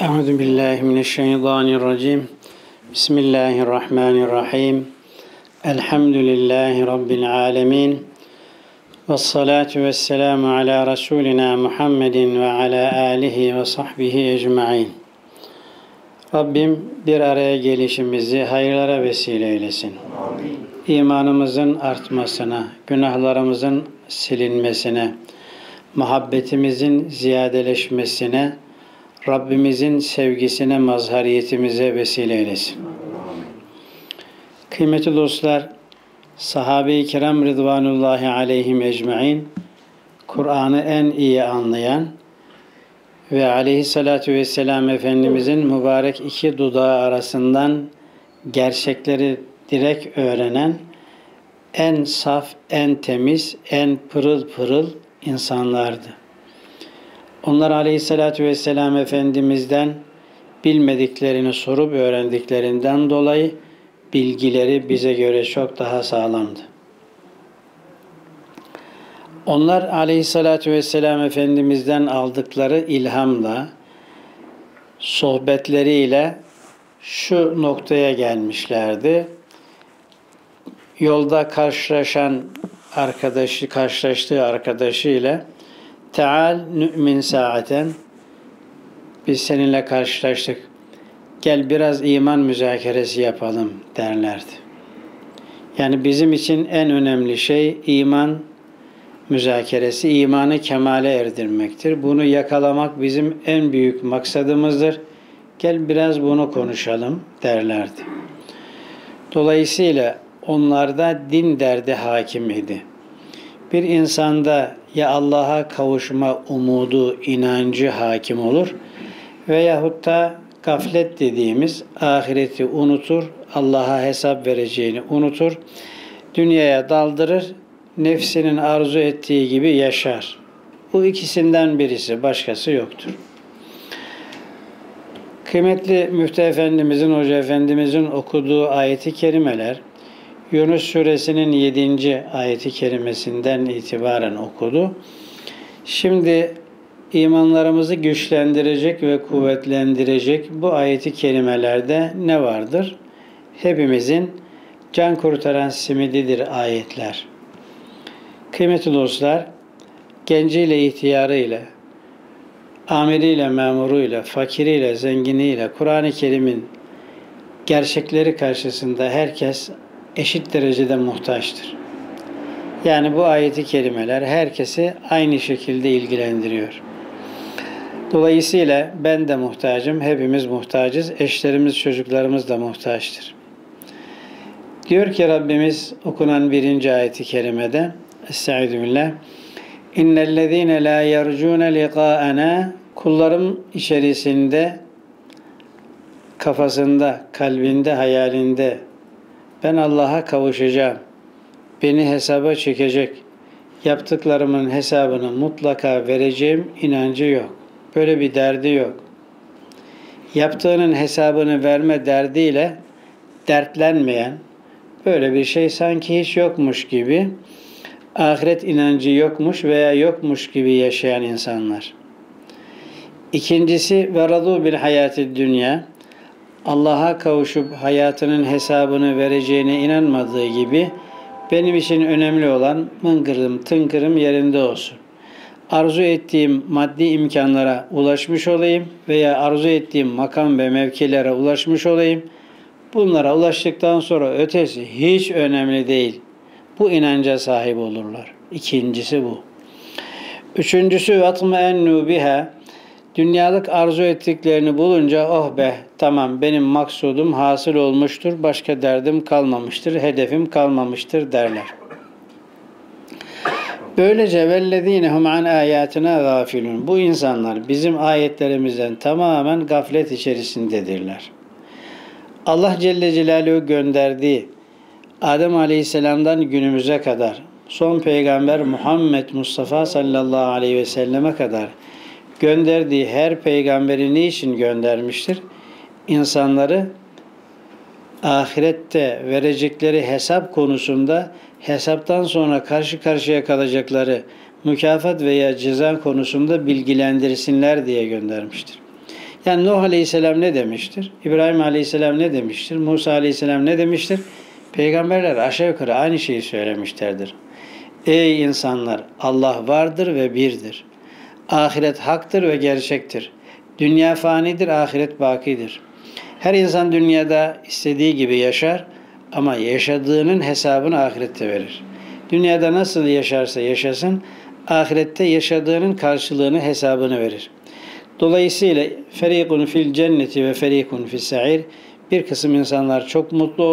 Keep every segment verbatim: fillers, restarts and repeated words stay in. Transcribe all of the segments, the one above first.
Euzubillahimineşşeytanirracim. Bismillahirrahmanirrahim. Elhamdülillahi Rabbil alemin. Vessalatu vesselamu ala Resulina Muhammedin ve ala alihi ve sahbihi ecmain. Rabbim bir araya gelişimizi hayırlara vesile eylesin. İmanımızın artmasına, günahlarımızın silinmesine, muhabbetimizin ziyadeleşmesine, Rabbimizin sevgisine, mazhariyetimize vesile eylesin. Kıymetli dostlar, sahabe-i kiram rıdvanullahi aleyhim ecmain, Kur'an'ı en iyi anlayan ve aleyhissalatu vesselam Efendimizin mübarek iki dudağı arasından gerçekleri direkt öğrenen, en saf, en temiz, en pırıl pırıl insanlardı. Onlar aleyhissalatu vesselam Efendimiz'den bilmediklerini sorup öğrendiklerinden dolayı bilgileri bize göre çok daha sağlamdı. Onlar aleyhissalatu vesselam Efendimiz'den aldıkları ilhamla, sohbetleriyle şu noktaya gelmişlerdi. Yolda karşılaşan arkadaşı, karşılaştığı arkadaşıyla "Teal nü'min saaten, biz seninle karşılaştık, gel biraz iman müzakeresi yapalım" derlerdi. Yani bizim için en önemli şey iman müzakeresi, imanı kemale erdirmektir. Bunu yakalamak bizim en büyük maksadımızdır. Gel biraz bunu konuşalım derlerdi. Dolayısıyla onlarda din derdi hakim idi. Bir insanda ya Allah'a kavuşma umudu, inancı hakim olur veyahut da gaflet dediğimiz ahireti unutur, Allah'a hesap vereceğini unutur, dünyaya daldırır, nefsinin arzu ettiği gibi yaşar. Bu ikisinden birisi, başkası yoktur. Kıymetli Müftü Efendimizin, Hoca Efendimizin okuduğu ayeti kerimeler, Yunus suresinin yedinci ayeti kerimesinden itibaren okudu. Şimdi imanlarımızı güçlendirecek ve kuvvetlendirecek bu ayeti kerimelerde ne vardır? Hepimizin can kurtaran simididir ayetler. Kıymetli dostlar, genciyle, ihtiyarıyla, amiriyle, memuruyla, fakiriyle, zenginiyle, Kur'an-ı Kerim'in gerçekleri karşısında herkes eşit derecede muhtaçtır. Yani bu ayeti kerimeler herkesi aynı şekilde ilgilendiriyor. Dolayısıyla ben de muhtacım, hepimiz muhtacız, eşlerimiz, çocuklarımız da muhtaçtır. Diyor ki Rabbimiz okunan birinci ayeti kerimede, Estaizu billah, İnnellezîne lâ yercûne liqâenâ, kullarım içerisinde, kafasında, kalbinde, hayalinde, ben Allah'a kavuşacağım, beni hesaba çekecek, yaptıklarımın hesabını mutlaka vereceğim inancı yok. Böyle bir derdi yok. Yaptığının hesabını verme derdiyle dertlenmeyen, böyle bir şey sanki hiç yokmuş gibi, ahiret inancı yokmuş veya yokmuş gibi yaşayan insanlar. İkincisi, veradû bil hayâtid dünya, Allah'a kavuşup hayatının hesabını vereceğine inanmadığı gibi benim için önemli olan mıngırım tıngırım yerinde olsun. Arzu ettiğim maddi imkanlara ulaşmış olayım veya arzu ettiğim makam ve mevkilere ulaşmış olayım. Bunlara ulaştıktan sonra ötesi hiç önemli değil. Bu inanca sahip olurlar. İkincisi bu. Üçüncüsü وَاطْمَأَنُّوا بِهَا, dünyalık arzu ettiklerini bulunca oh be tamam benim maksudum hasıl olmuştur, başka derdim kalmamıştır, hedefim kalmamıştır derler. Böylece وَالَّذ۪ينَهُمْ عَنْ آيَاتِنَا غَافِلُونَ, bu insanlar bizim ayetlerimizden tamamen gaflet içerisindedirler. Allah Celle Celaluhu gönderdiği Adem Aleyhisselam'dan günümüze kadar, son peygamber Muhammed Mustafa sallallahu aleyhi ve selleme kadar gönderdiği her peygamberi niçin göndermiştir? İnsanları ahirette verecekleri hesap konusunda, hesaptan sonra karşı karşıya kalacakları mükafat veya ceza konusunda bilgilendirsinler diye göndermiştir. Yani Nuh Aleyhisselam ne demiştir? İbrahim Aleyhisselam ne demiştir? Musa Aleyhisselam ne demiştir? Peygamberler aşağı yukarı aynı şeyi söylemişlerdir. Ey insanlar! Allah vardır ve birdir. Ahiret haktır ve gerçektir. Dünya fanidir, ahiret bakidir. Her insan dünyada istediği gibi yaşar ama yaşadığının hesabını ahirette verir. Dünyada nasıl yaşarsa yaşasın, ahirette yaşadığının karşılığını, hesabını verir. Dolayısıyla ferikun fil cenneti ve ferikun fil sa'ir, bir kısım insanlar çok mutlu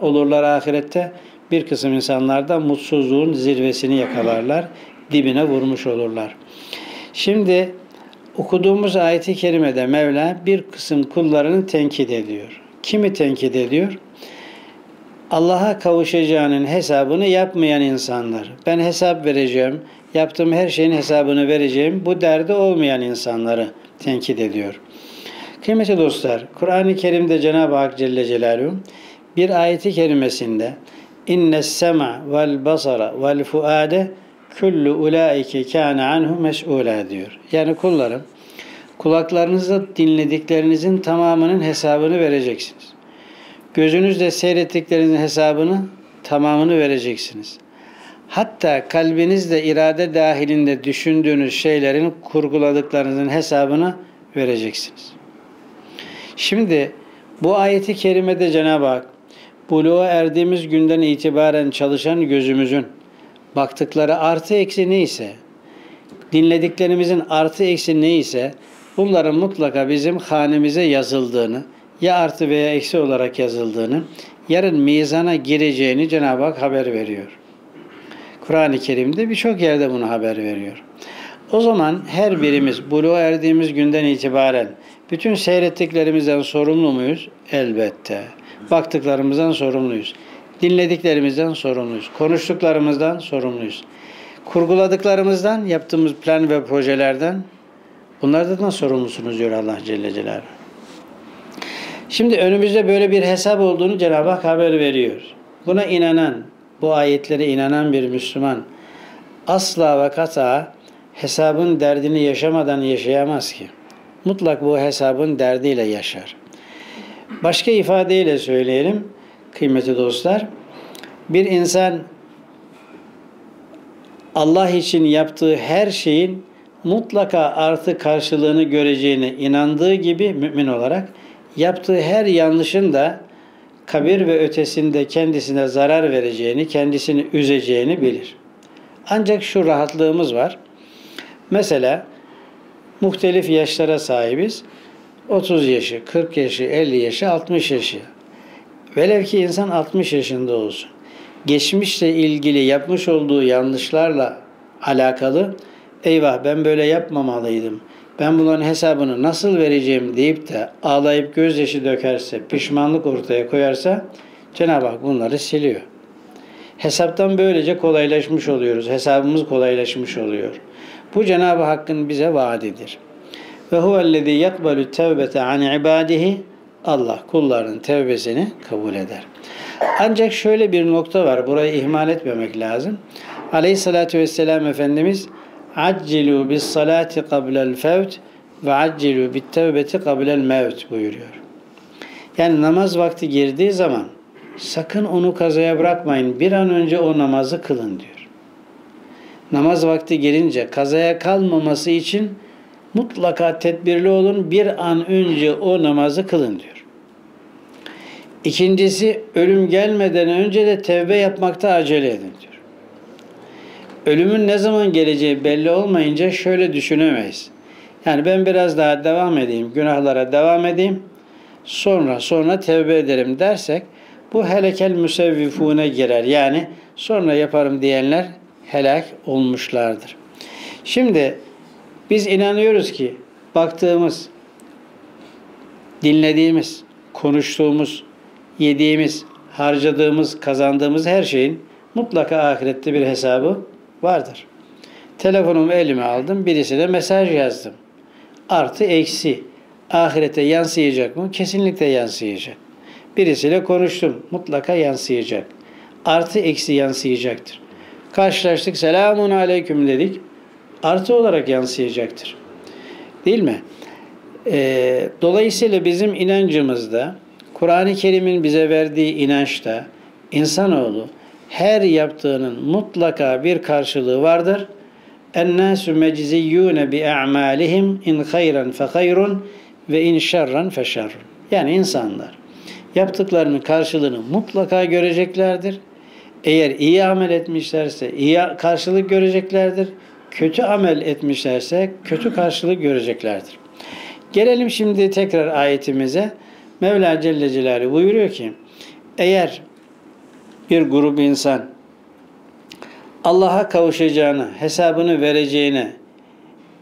olurlar ahirette, bir kısım insanlar da mutsuzluğun zirvesini yakalarlar, dibine vurmuş olurlar. Şimdi okuduğumuz ayet-i kerimede Mevla bir kısım kullarını tenkit ediyor. Kimi tenkit ediyor? Allah'a kavuşacağının hesabını yapmayan insanlar. Ben hesap vereceğim, yaptığım her şeyin hesabını vereceğim, bu derdi olmayan insanları tenkit ediyor. Kıymetli dostlar, Kur'an-ı Kerim'de Cenab-ı Hak Celle Celaluhu bir ayeti kerimesinde İnnes sema vel basara vel fuade kullu ulaike kâne anhu mes'ûlâ diyor. Yani kullarım, kulaklarınızda dinlediklerinizin tamamının hesabını vereceksiniz. Gözünüzle seyrettiklerinizin hesabını tamamını vereceksiniz. Hatta kalbinizde irade dahilinde düşündüğünüz şeylerin, kurguladıklarınızın hesabını vereceksiniz. Şimdi bu ayeti kerimede Cenab-ı Hak, buluğa erdiğimiz günden itibaren çalışan gözümüzün baktıkları artı eksi neyse, dinlediklerimizin artı eksi neyse, bunların mutlaka bizim hanemize yazıldığını, ya artı veya eksi olarak yazıldığını, yarın mizana gireceğini Cenab-ı Hak haber veriyor. Kur'an-ı Kerim'de birçok yerde bunu haber veriyor. O zaman her birimiz buluğa erdiğimiz günden itibaren bütün seyrettiklerimizden sorumlu muyuz? Elbette. Baktıklarımızdan sorumluyuz. Dinlediklerimizden sorumluyuz. Konuştuklarımızdan sorumluyuz. Kurguladıklarımızdan, yaptığımız plan ve projelerden, bunlardan sorumlusunuz diyor Allah Celle Celaluhu. Şimdi önümüzde böyle bir hesap olduğunu Cenab-ı Hak haber veriyor. Buna inanan, bu ayetlere inanan bir Müslüman asla ve kata hesabın derdini yaşamadan yaşayamaz ki. Mutlak bu hesabın derdiyle yaşar. Başka ifadeyle söyleyelim kıymetli dostlar. Bir insan Allah için yaptığı her şeyin mutlaka artı karşılığını göreceğine inandığı gibi mümin olarak yaptığı her yanlışın da kabir ve ötesinde kendisine zarar vereceğini, kendisini üzeceğini bilir. Ancak şu rahatlığımız var. Mesela muhtelif yaşlara sahibiz. otuz yaşı, kırk yaşı, elli yaşı, altmış yaşı. Velev ki insan altmış yaşında olsun. Geçmişle ilgili yapmış olduğu yanlışlarla alakalı, eyvah ben böyle yapmamalıydım, ben bunların hesabını nasıl vereceğim deyip de ağlayıp gözyaşı dökerse, pişmanlık ortaya koyarsa Cenab-ı Hak bunları siliyor. Hesaptan böylece kolaylaşmış oluyoruz. Hesabımız kolaylaşmış oluyor. Bu Cenab-ı Hakk'ın bize vaadidir. Ve huvellezî yakbalu tevbete an ibadihi, Allah kullarının tevbesini kabul eder. Ancak şöyle bir nokta var. Burayı ihmal etmemek lazım. Aleyhissalatü vesselam Efendimiz "Accilu bis salati qabla'l fevt ve accilu bit tevbeti qabla'l mevt" buyuruyor. Yani namaz vakti girdiği zaman sakın onu kazaya bırakmayın. Bir an önce o namazı kılın diyor. Namaz vakti girince kazaya kalmaması için mutlaka tedbirli olun, bir an önce o namazı kılın diyor. İkincisi, ölüm gelmeden önce de tevbe yapmakta acele edin diyor. Ölümün ne zaman geleceği belli olmayınca şöyle düşünemeyiz. Yani ben biraz daha devam edeyim, günahlara devam edeyim, sonra sonra tevbe ederim dersek bu helekel müsevvifune girer. Yani sonra yaparım diyenler helak olmuşlardır. Şimdi biz inanıyoruz ki baktığımız, dinlediğimiz, konuştuğumuz, yediğimiz, harcadığımız, kazandığımız her şeyin mutlaka ahirette bir hesabı vardır. Telefonumu elime aldım, birisine mesaj yazdım. Artı eksi ahirete yansıyacak mı? Kesinlikle yansıyacak. Birisiyle konuştum, mutlaka yansıyacak. Artı eksi yansıyacaktır. Karşılaştık, selamun aleyküm dedik. Artı olarak yansıyacaktır. Değil mi? E, dolayısıyla bizim inancımızda, Kur'an-ı Kerim'in bize verdiği inançta insanoğlu her yaptığının mutlaka bir karşılığı vardır. اَنَّاسُ مَجْزِيُّونَ بِاَعْمَالِهِمْ اِنْ خَيْرًا فَخَيْرٌ وَاِنْ شَرًّا فَشَرٌ. Yani insanlar yaptıklarının karşılığını mutlaka göreceklerdir. Eğer iyi amel etmişlerse iyi karşılık göreceklerdir. Kötü amel etmişlerse kötü karşılık göreceklerdir. Gelelim şimdi tekrar ayetimize. Mevla Celle Celaluhu buyuruyor ki, eğer bir grup insan Allah'a kavuşacağına, hesabını vereceğine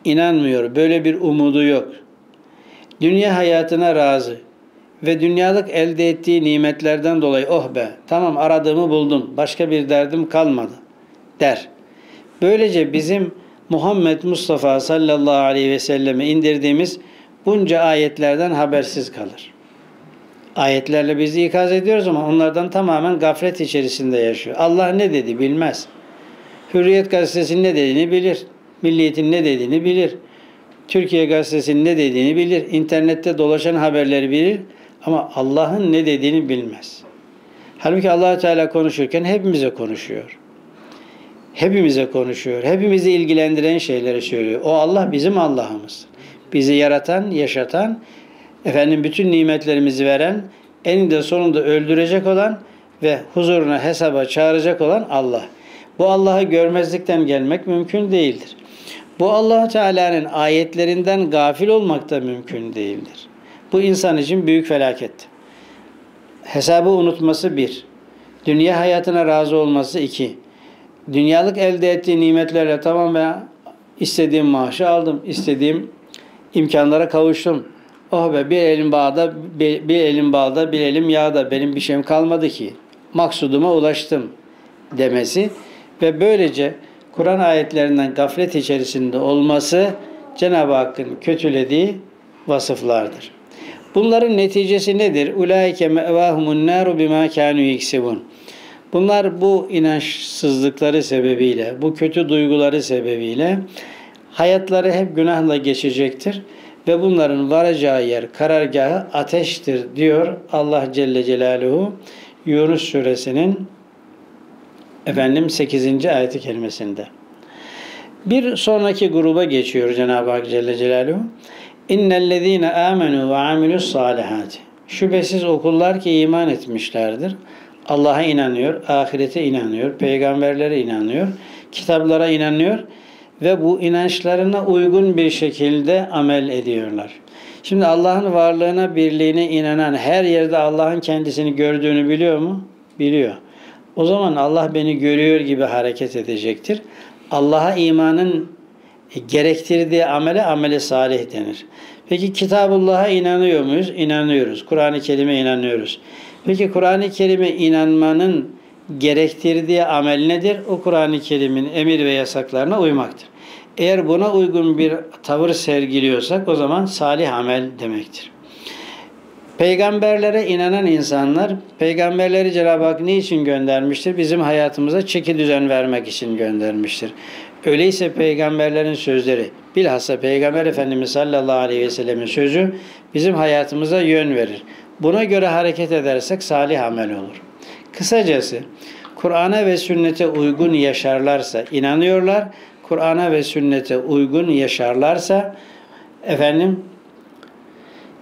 inanmıyor, böyle bir umudu yok, dünya hayatına razı ve dünyalık elde ettiği nimetlerden dolayı oh be tamam aradığımı buldum, başka bir derdim kalmadı der. Böylece bizim Muhammed Mustafa sallallahu aleyhi ve selleme indirdiğimiz bunca ayetlerden habersiz kalır. Ayetlerle bizi ikaz ediyoruz ama onlardan tamamen gaflet içerisinde yaşıyor. Allah ne dedi bilmez. Hürriyet Gazetesi'nin ne dediğini bilir. Milliyet'in ne dediğini bilir. Türkiye Gazetesi'nin ne dediğini bilir. İnternette dolaşan haberleri bilir. Ama Allah'ın ne dediğini bilmez. Halbuki Allah Teala konuşurken hepimize konuşuyor. Hepimize konuşuyor. Hepimizi ilgilendiren şeyleri söylüyor. O Allah bizim Allah'ımız. Bizi yaratan, yaşatan, efendim bütün nimetlerimizi veren, eninde sonunda öldürecek olan ve huzuruna hesaba çağıracak olan Allah. Bu Allah'ı görmezlikten gelmek mümkün değildir. Bu Allah Teala'nın ayetlerinden gafil olmak da mümkün değildir. Bu insan için büyük felakettir. Hesabı unutması bir, dünya hayatına razı olması iki, dünyalık elde ettiği nimetlerle tamam ben istediğim maaşı aldım, istediğim imkanlara kavuştum. Oh be bir elim bağda, bir, bir elim bağda, bir elim yağda, benim bir şeyim kalmadı ki. Maksuduma ulaştım demesi ve böylece Kur'an ayetlerinden gaflet içerisinde olması Cenab-ı Hakk'ın kötülediği vasıflardır. Bunların neticesi nedir? Ulaike mevahumun naru bima kanu yeksibun. Bunlar bu inançsızlıkları sebebiyle, bu kötü duyguları sebebiyle hayatları hep günahla geçecektir. Ve bunların varacağı yer, karargahı ateştir diyor Allah Celle Celaluhu Yunus suresinin efendim sekizinci ayeti kerimesinde. Bir sonraki gruba geçiyor Cenab-ı Hak Celle Celaluhu. İnnellezîne âmenû ve amilussâlihâti. Şüphesiz o kullar ki iman etmişlerdir. Allah'a inanıyor, ahirete inanıyor, peygamberlere inanıyor, kitaplara inanıyor. Ve bu inançlarına uygun bir şekilde amel ediyorlar. Şimdi Allah'ın varlığına, birliğine inanan her yerde Allah'ın kendisini gördüğünü biliyor mu? Biliyor. O zaman Allah beni görüyor gibi hareket edecektir. Allah'a imanın gerektirdiği amele ameli salih denir. Peki Kitabullah'a inanıyor muyuz? İnanıyoruz. Kur'an-ı Kerim'e inanıyoruz. Peki Kur'an-ı Kerim'e inanmanın gerektirdiği amel nedir? O Kur'an-ı Kerim'in emir ve yasaklarına uymaktır. Eğer buna uygun bir tavır sergiliyorsak o zaman salih amel demektir. Peygamberlere inanan insanlar, peygamberleri Cenab-ı Hak niçin göndermiştir? Bizim hayatımıza çeki düzen vermek için göndermiştir. Öyleyse peygamberlerin sözleri, bilhassa Peygamber Efendimiz sallallahu aleyhi ve sellemin sözü bizim hayatımıza yön verir. Buna göre hareket edersek salih amel olur. Kısacası Kur'an'a ve sünnete uygun yaşarlarsa inanıyorlar, Kur'an'a ve sünnete uygun yaşarlarsa efendim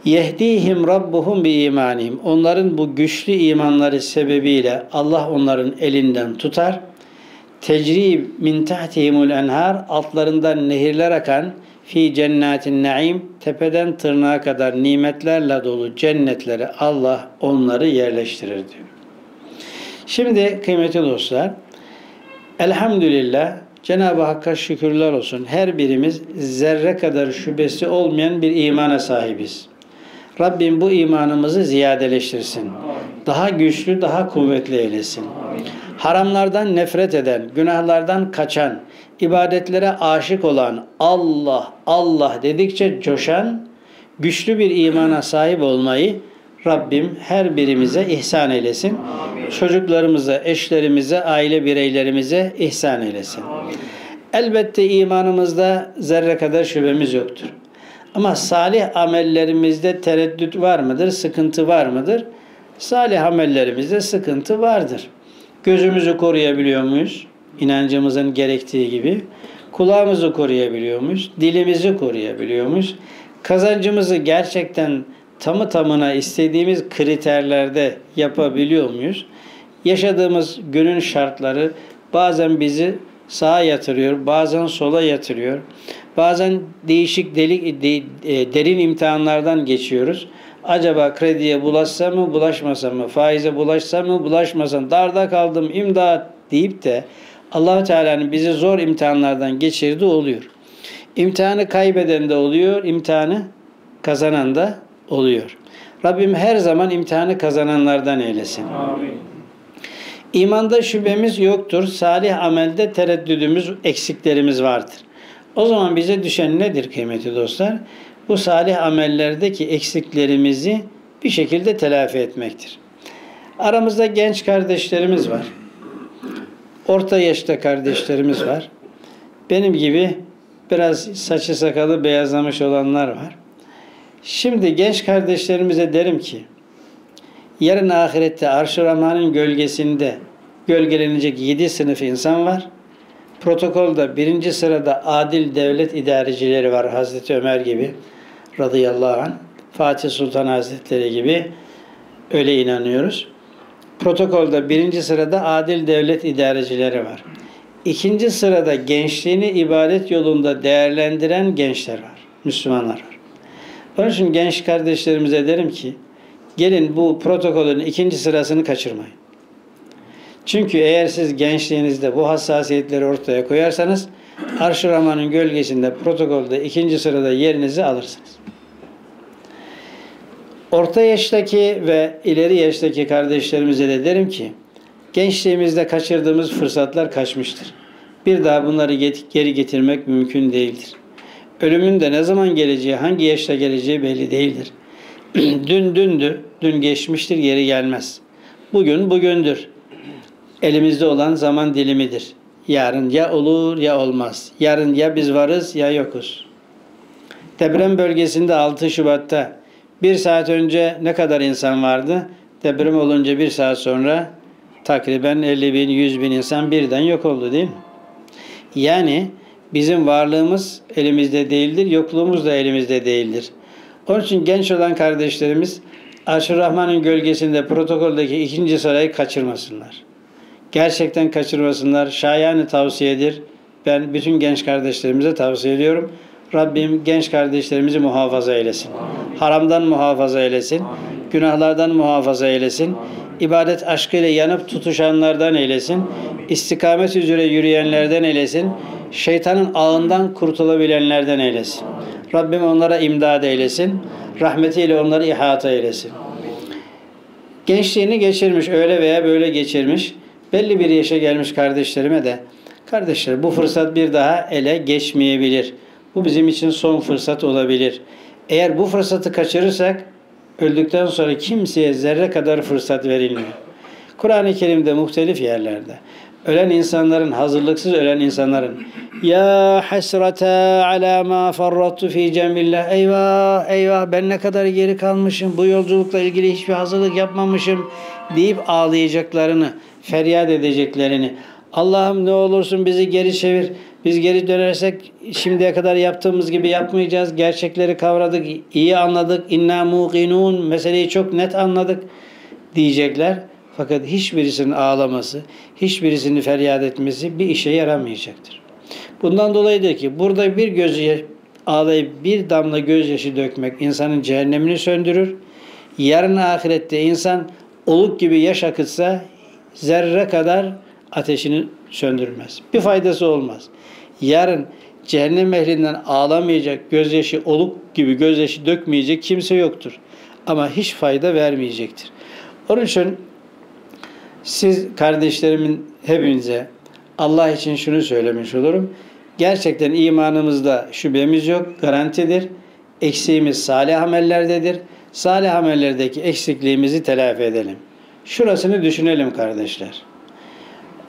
yehdihim rabbuhum bi imanihim. Onların bu güçlü imanları sebebiyle Allah onların elinden tutar. Tecri min tahtihimul enhar. Altlarından nehirler akan fi cennetin naim. Tepeden tırnağa kadar nimetlerle dolu cennetlere Allah onları yerleştirir diyor. Şimdi kıymetli dostlar, elhamdülillah Cenab-ı Hakk'a şükürler olsun. Her birimiz zerre kadar şüphesi olmayan bir imana sahibiz. Rabbim bu imanımızı ziyadeleştirsin. Daha güçlü, daha kuvvetli eylesin. Haramlardan nefret eden, günahlardan kaçan, ibadetlere aşık olan, Allah, Allah dedikçe coşan, güçlü bir imana sahip olmayı Rabbim her birimize ihsan eylesin. Amin. Çocuklarımıza, eşlerimize, aile bireylerimize ihsan eylesin. Amin. Elbette imanımızda zerre kadar şüphemiz yoktur. Ama salih amellerimizde tereddüt var mıdır? Sıkıntı var mıdır? Salih amellerimizde sıkıntı vardır. Gözümüzü koruyabiliyor muyuz? İnancımızın gerektiği gibi. Kulağımızı koruyabiliyor muyuz? Dilimizi koruyabiliyor muyuz? Kazancımızı gerçekten tamı tamına istediğimiz kriterlerde yapabiliyor muyuz? Yaşadığımız günün şartları bazen bizi sağa yatırıyor, bazen sola yatırıyor. Bazen değişik delik, de, derin imtihanlardan geçiyoruz. Acaba krediye bulaşsa mı, bulaşmasa mı? Faize bulaşsa mı, bulaşmasa mı? Darda kaldım, imdat deyip de Allah-u Teala'nın bizi zor imtihanlardan geçirdiği oluyor. İmtihanı kaybeden de oluyor, imtihanı kazanan da oluyor. Rabbim her zaman imtihanı kazananlardan eylesin. Amin. İmanda şüphemiz yoktur, salih amelde tereddüdümüz, eksiklerimiz vardır. O zaman bize düşen nedir kıymetli dostlar? Bu salih amellerdeki eksiklerimizi bir şekilde telafi etmektir. Aramızda genç kardeşlerimiz var. Orta yaşta kardeşlerimiz var. Benim gibi biraz saçı sakalı beyazlamış olanlar var. Şimdi genç kardeşlerimize derim ki, yarın ahirette Arş-ı Rahman'ın gölgesinde gölgelenecek yedi sınıf insan var. Protokolda birinci sırada adil devlet idarecileri var. Hazreti Ömer gibi radıyallahu anh, Fatih Sultan Hazretleri gibi, öyle inanıyoruz. Protokolda birinci sırada adil devlet idarecileri var. İkinci sırada gençliğini ibadet yolunda değerlendiren gençler var, Müslümanlar var. Onun için genç kardeşlerimize derim ki, gelin bu protokolün ikinci sırasını kaçırmayın. Çünkü eğer siz gençliğinizde bu hassasiyetleri ortaya koyarsanız, Arş-ı Rahman'ın gölgesinde protokolde ikinci sırada yerinizi alırsınız. Orta yaştaki ve ileri yaştaki kardeşlerimize de derim ki, gençliğimizde kaçırdığımız fırsatlar kaçmıştır. Bir daha bunları geri getirmek mümkün değildir. Ölümün de ne zaman geleceği, hangi yaşta geleceği belli değildir. Dün dündü, dün geçmiştir, geri gelmez. Bugün bugündür. Elimizde olan zaman dilimidir. Yarın ya olur ya olmaz. Yarın ya biz varız ya yokuz. Deprem bölgesinde altı Şubat'ta bir saat önce ne kadar insan vardı? Deprem olunca bir saat sonra takriben elli bin, yüz bin insan birden yok oldu değil mi? Yani bizim varlığımız elimizde değildir, yokluğumuz da elimizde değildir. Onun için genç olan kardeşlerimiz Arş-ı Rahman'ın gölgesinde protokoldeki ikinci sırayı kaçırmasınlar. Gerçekten kaçırmasınlar. Şayane tavsiyedir. Ben bütün genç kardeşlerimize tavsiye ediyorum. Rabbim genç kardeşlerimizi muhafaza eylesin. Haramdan muhafaza eylesin. Günahlardan muhafaza eylesin. İbadet aşkıyla yanıp tutuşanlardan eylesin. İstikamet üzere yürüyenlerden eylesin. Şeytanın ağından kurtulabilenlerden eylesin. Rabbim onlara imdad eylesin. Rahmetiyle onları ihata eylesin. Gençliğini geçirmiş, öyle veya böyle geçirmiş, belli bir yaşa gelmiş kardeşlerime de, kardeşler bu fırsat bir daha ele geçmeyebilir. Bu bizim için son fırsat olabilir. Eğer bu fırsatı kaçırırsak öldükten sonra kimseye zerre kadar fırsat verilmiyor. Kur'an-ı Kerim'de muhtelif yerlerde ölen insanların, hazırlıksız ölen insanların ya hasrata ala ma farrattu fi cemillah, eyvah eyvah ben ne kadar geri kalmışım, bu yolculukla ilgili hiçbir hazırlık yapmamışım deyip ağlayacaklarını, feryat edeceklerini, Allah'ım ne olursun bizi geri çevir, biz geri dönersek şimdiye kadar yaptığımız gibi yapmayacağız, gerçekleri kavradık, iyi anladık, inna muqinun, meseleyi çok net anladık diyecekler. Fakat hiçbirisinin ağlaması, hiçbirisinin feryat etmesi bir işe yaramayacaktır. Bundan dolayıdır ki burada bir gözü ağlayıp bir damla gözyaşı dökmek insanın cehennemini söndürür. Yarın ahirette insan oluk gibi yaş akıtsa zerre kadar ateşini söndürmez. Bir faydası olmaz. Yarın cehennem ehlinden ağlamayacak, gözyaşı oluk gibi gözyaşı dökmeyecek kimse yoktur. Ama hiç fayda vermeyecektir. Onun için siz kardeşlerimin hepinize Allah için şunu söylemiş olurum. Gerçekten imanımızda şüphemiz yok, garantidir. Eksiğimiz salih amellerdedir. Salih amellerdeki eksikliğimizi telafi edelim. Şurasını düşünelim kardeşler.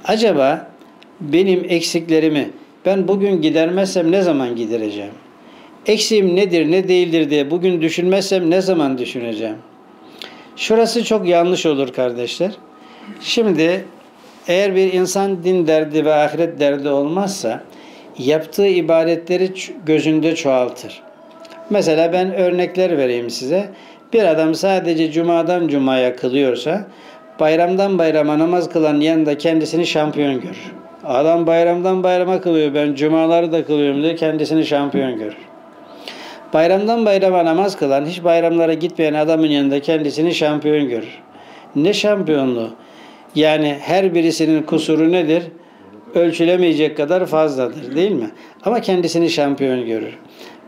Acaba benim eksiklerimi ben bugün gidermezsem ne zaman gidereceğim? Eksiğim nedir, ne değildir diye bugün düşünmezsem ne zaman düşüneceğim? Şurası çok yanlış olur kardeşler. Şimdi eğer bir insan din derdi ve ahiret derdi olmazsa yaptığı ibadetleri gözünde çoğaltır. Mesela ben örnekler vereyim size. Bir adam sadece cumadan cumaya kılıyorsa bayramdan bayrama namaz kılan yanında kendisini şampiyon görür. Adam bayramdan bayrama kılıyor, ben cumaları da kılıyorum diye kendisini şampiyon görür. Bayramdan bayrama namaz kılan, hiç bayramlara gitmeyen adamın yanında kendisini şampiyon görür. Ne şampiyonluğu? Yani her birisinin kusuru nedir? Ölçülemeyecek kadar fazladır, değil mi? Ama kendisini şampiyon görür.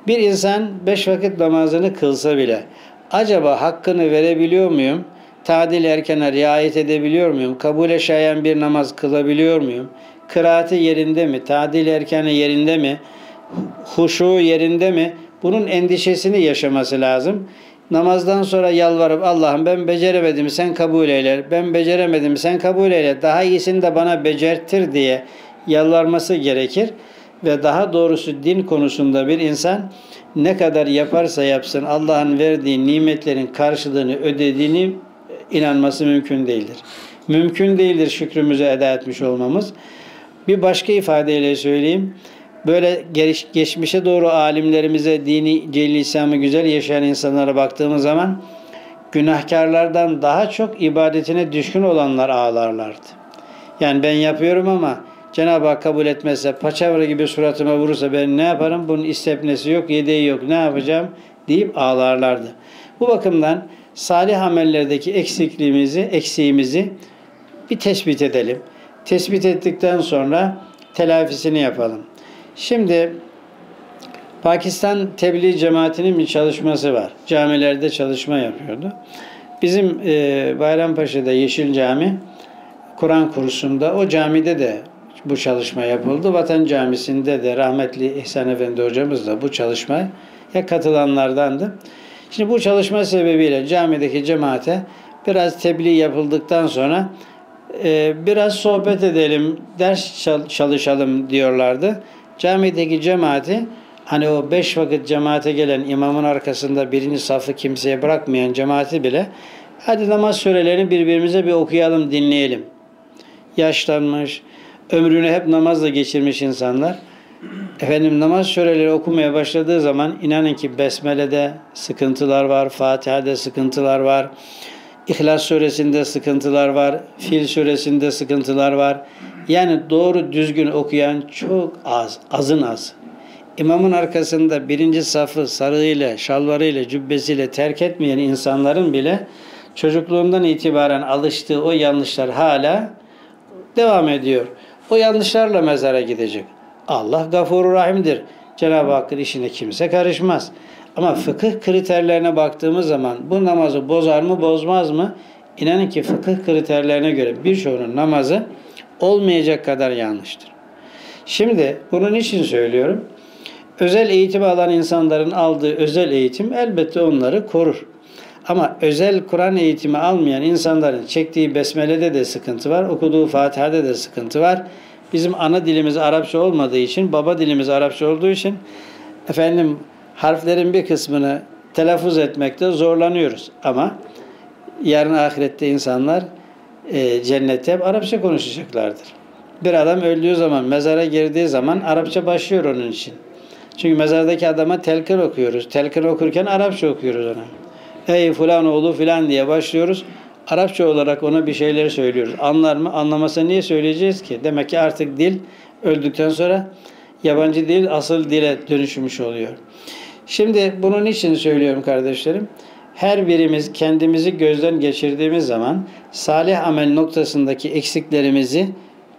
Bir insan beş vakit namazını kılsa bile acaba hakkını verebiliyor muyum? Tadil erkene riayet edebiliyor muyum? Kabule şayan bir namaz kılabiliyor muyum? Kıraati yerinde mi? Tadil erkene yerinde mi? Huşu yerinde mi? Bunun endişesini yaşaması lazım. Namazdan sonra yalvarıp Allah'ım ben beceremedim sen kabul eyle, ben beceremedim sen kabul eyle, daha iyisini de bana becertir diye yalvarması gerekir. Ve daha doğrusu din konusunda bir insan ne kadar yaparsa yapsın Allah'ın verdiği nimetlerin karşılığını ödediğini inanması mümkün değildir. Mümkün değildir şükrümüzü eda etmiş olmamız. Bir başka ifadeyle söyleyeyim. Böyle geliş, geçmişe doğru alimlerimize, dini celil İslam'ı güzel yaşayan insanlara baktığımız zaman günahkarlardan daha çok ibadetine düşkün olanlar ağlarlardı. Yani ben yapıyorum ama Cenab-ı Hak kabul etmezse, paçavra gibi suratıma vurursa ben ne yaparım? Bunun istepnesi yok, yedeği yok, ne yapacağım deyip ağlarlardı. Bu bakımdan salih amellerdeki eksikliğimizi, eksiğimizi bir tespit edelim. Tespit ettikten sonra telafisini yapalım. Şimdi Pakistan Tebliğ Cemaati'nin bir çalışması var. Camilerde çalışma yapıyordu. Bizim e, Bayrampaşa'da Yeşil Cami Kur'an kursunda, o camide de bu çalışma yapıldı. Vatan Camisi'nde de rahmetli İhsan Efendi hocamız da bu çalışmaya katılanlardandı. Şimdi bu çalışma sebebiyle camideki cemaate biraz tebliğ yapıldıktan sonra e, biraz sohbet edelim, ders çalışalım diyorlardı. Camideki cemaati, hani o beş vakit cemaate gelen imamın arkasında birinci safı kimseye bırakmayan cemaati bile hadi namaz sürelerini birbirimize bir okuyalım, dinleyelim. Yaşlanmış, ömrünü hep namazla geçirmiş insanlar efendim namaz süreleri okumaya başladığı zaman inanın ki Besmele'de sıkıntılar var, Fatiha'da sıkıntılar var, İhlas suresinde sıkıntılar var, Fil suresinde sıkıntılar var. Yani doğru düzgün okuyan çok az, azın az. İmamın arkasında birinci safı sarığıyla, şalvarıyla, cübbesiyle terk etmeyen insanların bile çocukluğundan itibaren alıştığı o yanlışlar hala devam ediyor. O yanlışlarla mezara gidecek. Allah Gafurur Rahim'dir. Cenab-ı Hakk'ın işine kimse karışmaz. Ama fıkıh kriterlerine baktığımız zaman bu namazı bozar mı, bozmaz mı? İnanın ki fıkıh kriterlerine göre birçoğunun namazı olmayacak kadar yanlıştır. Şimdi bunun için söylüyorum. Özel eğitim alan insanların aldığı özel eğitim elbette onları korur. Ama özel Kur'an eğitimi almayan insanların çektiği Besmele'de de sıkıntı var, okuduğu Fatiha'da da sıkıntı var. Bizim ana dilimiz Arapça olmadığı için, baba dilimiz Arapça olduğu için efendim harflerin bir kısmını telaffuz etmekte zorlanıyoruz. Ama yarın ahirette insanlar e, cennette hep Arapça konuşacaklardır. Bir adam öldüğü zaman, mezara girdiği zaman Arapça başlıyor onun için. Çünkü mezardaki adama telkin okuyoruz. Telkin okurken Arapça okuyoruz ona. Ey fulan oğlu filan diye başlıyoruz. Arapça olarak ona bir şeyleri söylüyoruz. Anlar mı? Anlamasa niye söyleyeceğiz ki? Demek ki artık dil öldükten sonra yabancı dil asıl dile dönüşmüş oluyor. Şimdi bunun için söylüyorum kardeşlerim. Her birimiz kendimizi gözden geçirdiğimiz zaman salih amel noktasındaki eksiklerimizi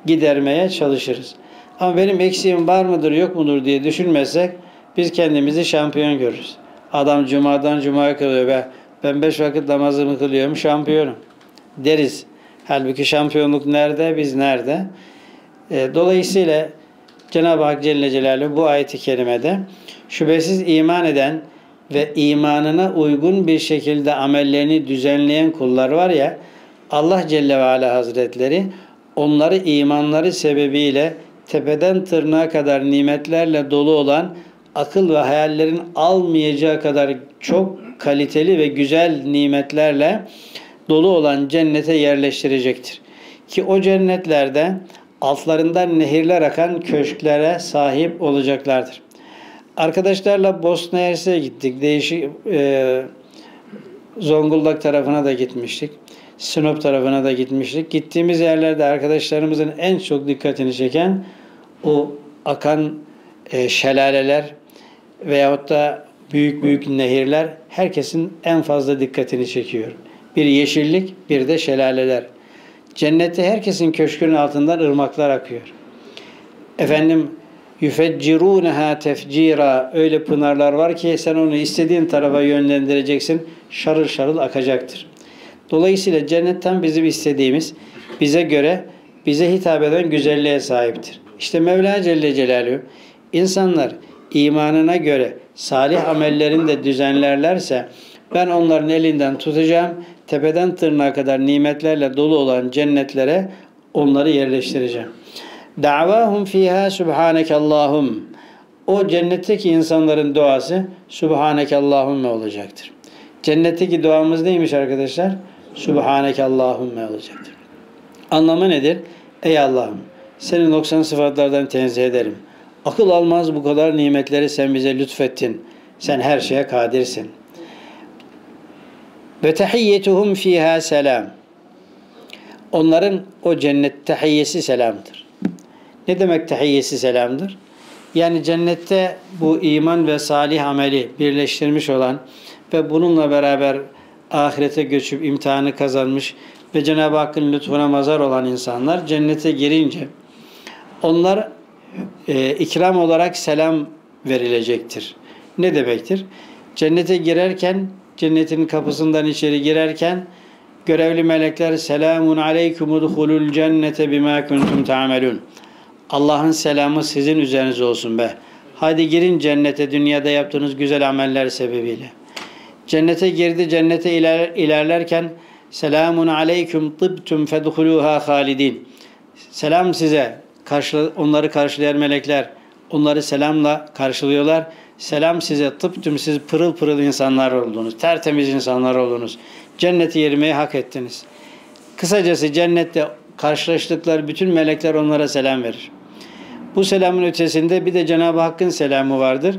gidermeye çalışırız. Ama benim eksiğim var mıdır yok mudur diye düşünmezsek biz kendimizi şampiyon görürüz. Adam cumadan cumaya kılıyor ve ben beş vakit namazımı kılıyorum, şampiyonum deriz. Halbuki şampiyonluk nerede, biz nerede? Dolayısıyla Cenab-ı Hak Celle Celaluhu bu ayet-i kerimede şüphesiz iman eden ve imanına uygun bir şekilde amellerini düzenleyen kullar var ya, Allah Celle ve Ala Hazretleri onları imanları sebebiyle tepeden tırnağa kadar nimetlerle dolu olan akıl ve hayallerin almayacağı kadar çok kaliteli ve güzel nimetlerle dolu olan cennete yerleştirecektir. Ki o cennetlerde altlarından nehirler akan köşklere sahip olacaklardır. Arkadaşlarla Bosna Hersek'e gittik. Değişik e, Zonguldak tarafına da gitmiştik. Sinop tarafına da gitmiştik. Gittiğimiz yerlerde arkadaşlarımızın en çok dikkatini çeken o akan e, şelaleler veyahut da büyük büyük nehirler herkesin en fazla dikkatini çekiyor. Bir yeşillik, bir de şelaleler. Cennette herkesin köşkünün altından ırmaklar akıyor. Efendim يُفَجِّرُونَهَا تَفْجِيرًا öyle pınarlar var ki sen onu istediğin tarafa yönlendireceksin. Şarıl şarıl akacaktır. Dolayısıyla cennetten bizim istediğimiz bize göre bize hitap eden güzelliğe sahiptir. İşte Mevla Celle Celaluhu insanlar imanına göre salih amellerini de düzenlerlerse ben onların elinden tutacağım, tepeden tırnağa kadar nimetlerle dolu olan cennetlere onları yerleştireceğim. Davahum fiha subhanekallahum. O cennetteki insanların duası subhanekallahum olacaktır. Cennetteki duamız neymiş arkadaşlar? Subhanekallahum olacaktır. Anlamı nedir? Ey Allah'ım, seni noksan sıfatlardan tenzih ederim. Akıl almaz bu kadar nimetleri sen bize lütfettin. Sen her şeye kadirsin. Ve tehiyyetuhum fiha selam. Onların o cennet tehiyyesi selamdır. Ne demek tehiyyesi selamdır? Yani cennette bu iman ve salih ameli birleştirmiş olan ve bununla beraber ahirete göçüp imtihanı kazanmış ve Cenab-ı Hakk'ın lütfuna mazar olan insanlar cennete girince onlar e, ikram olarak selam verilecektir. Ne demektir? Cennete girerken, cennetin kapısından içeri girerken görevli melekler selamun aleyküm udhulul cennete bima kuntum ta'melun. Allah'ın selamı sizin üzerinize olsun be. Hadi girin cennete dünyada yaptığınız güzel ameller sebebiyle. Cennete girdi, cennete iler, ilerlerken selamun aleyküm tıbtum fedhuluha halidin. Selam size. Karşı, onları karşılayan melekler onları selamla karşılıyorlar. Selam size. Tıptüm siz pırıl pırıl insanlar oldunuz. Tertemiz insanlar oldunuz. Cenneti yermeyi hak ettiniz. Kısacası cennette karşılaştıkları bütün melekler onlara selam verir. Bu selamın ötesinde bir de Cenab-ı Hakk'ın selamı vardır.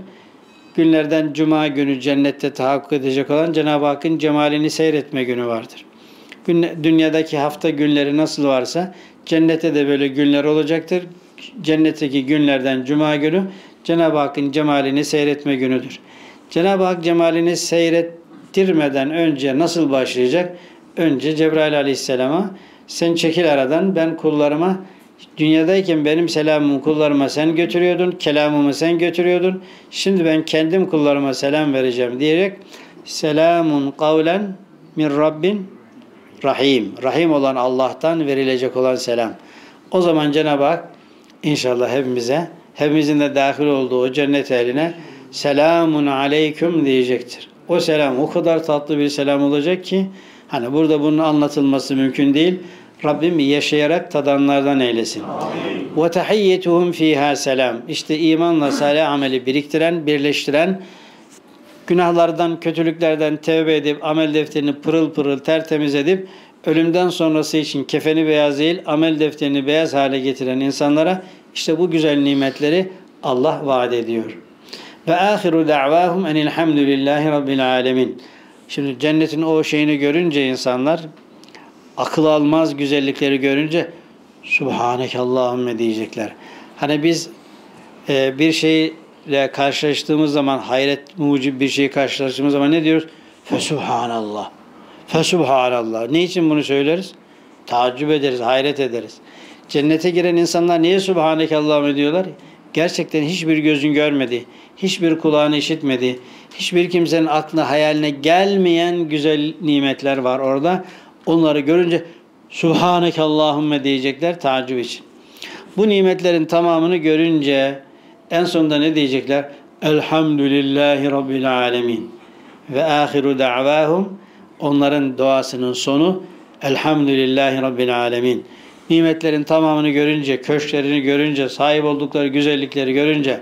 Günlerden cuma günü cennette tahakkuk edecek olan Cenab-ı Hakk'ın cemalini seyretme günü vardır. Dünyadaki hafta günleri nasıl varsa cennette de böyle günler olacaktır. Cennetteki günlerden cuma günü Cenab-ı Hakk'ın cemalini seyretme günüdür. Cenab-ı Hak cemalini seyrettirmeden önce nasıl başlayacak? Önce Cebrail Aleyhisselam'a sen çekil aradan, ben kullarıma dünyadayken benim selamımı kullarıma sen götürüyordun, kelamımı sen götürüyordun. Şimdi ben kendim kullarıma selam vereceğim diyerek selamun kavlen min Rabbin rahim. Rahim olan Allah'tan verilecek olan selam. O zaman Cenab-ı Hak inşallah hepimize, hepimizin de dahil olduğu o cennet ehline selamun aleyküm diyecektir. O selam o kadar tatlı bir selam olacak ki hani burada bunun anlatılması mümkün değil. Rabbim yaşayarak tadanlardan eylesin. Ve tahiyyetuhum fiha selam. İşte imanla salih ameli biriktiren, birleştiren, günahlardan, kötülüklerden tevbe edip amel defterini pırıl pırıl tertemiz edip ölümden sonrası için kefeni beyaz değil, amel defterini beyaz hale getiren insanlara işte bu güzel nimetleri Allah vaat ediyor. Ve ahiru da'vahum enilhamdülillahi rabbil alemin. Şimdi cennetin o şeyini görünce insanlar, akıl almaz güzellikleri görünce Subhanekallahümme diyecekler. Hani biz e, bir şeyle karşılaştığımız zaman, hayret mucib bir şeyi karşılaştığımız zaman ne diyoruz? Fesubhanallah. Fesubhanallah. Ne için bunu söyleriz? Taaccüp ederiz, hayret ederiz. Cennete giren insanlar niye Subhanekallahümme diyorlar? Gerçekten hiçbir gözün görmediği, hiçbir kulağını işitmediği, hiçbir kimsenin aklına, hayaline gelmeyen güzel nimetler var orada. Onları görünce Subhanekallahümme diyecekler tacib için. Bu nimetlerin tamamını görünce en sonunda ne diyecekler? Elhamdülillahi Rabbil alemin. Ve ahiru da'vahum. Onların duasının sonu Elhamdülillahi Rabbil alemin. Nimetlerin tamamını görünce, köşklerini görünce, sahip oldukları güzellikleri görünce,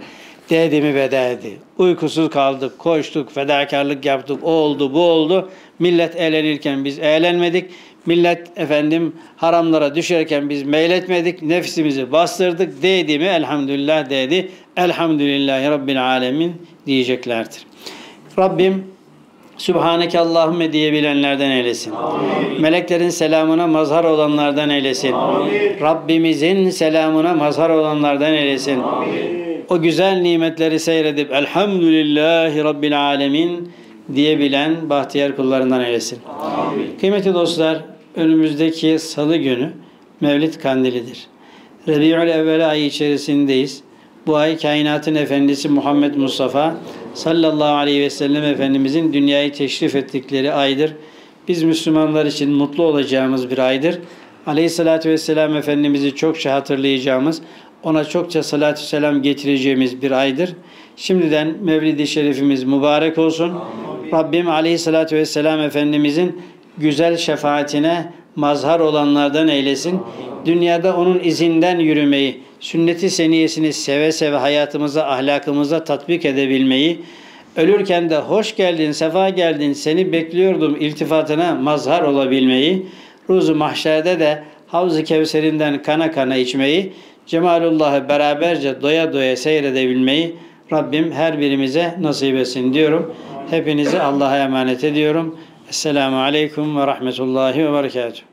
Dedimi bededi. Uykusuz kaldık, koştuk, fedakarlık yaptık, o oldu, bu oldu. Millet eğlenirken biz eğlenmedik. Millet efendim haramlara düşerken biz meyletmedik. Nefsimizi bastırdık. Dedimi elhamdülillah dedi. Elhamdülillahi Rabbil alemin diyeceklerdir. Rabbim Sübhaneke Allahümme diyebilenlerden eylesin. Amin. Meleklerin selamına mazhar olanlardan eylesin. Amin. Rabbimizin selamına mazhar olanlardan eylesin. Amin. O güzel nimetleri seyredip elhamdülillahi Rabbil alemin diyebilen bahtiyar kullarından eylesin. Amin. Kıymetli dostlar, önümüzdeki salı günü Mevlid Kandili'dir. Rebi'ül Evvel ayı içerisindeyiz. Bu ay kainatın efendisi Muhammed Mustafa sallallahu aleyhi ve sellem Efendimizin dünyayı teşrif ettikleri aydır. Biz Müslümanlar için mutlu olacağımız bir aydır. Aleyhissalatü vesselam Efendimiz'i çokça hatırlayacağımız, ona çokça salatü selam getireceğimiz bir aydır. Şimdiden Mevlid-i Şerifimiz mübarek olsun. Amin. Rabbim aleyhissalatü vesselam Efendimizin güzel şefaatine mazhar olanlardan eylesin. Amin. Dünyada onun izinden yürümeyi, sünnet-i seniyesini seve seve hayatımıza, ahlakımıza tatbik edebilmeyi, ölürken de hoş geldin, sefa geldin, seni bekliyordum iltifatına mazhar olabilmeyi, ruzu mahşerde de Havz-ı Kevser'inden kana kana içmeyi, Cemalullah'ı beraberce doya doya seyredebilmeyi Rabbim her birimize nasip etsin diyorum. Hepinizi Allah'a emanet ediyorum. Esselamu Aleyküm ve Rahmetullahi ve Berekatuhu.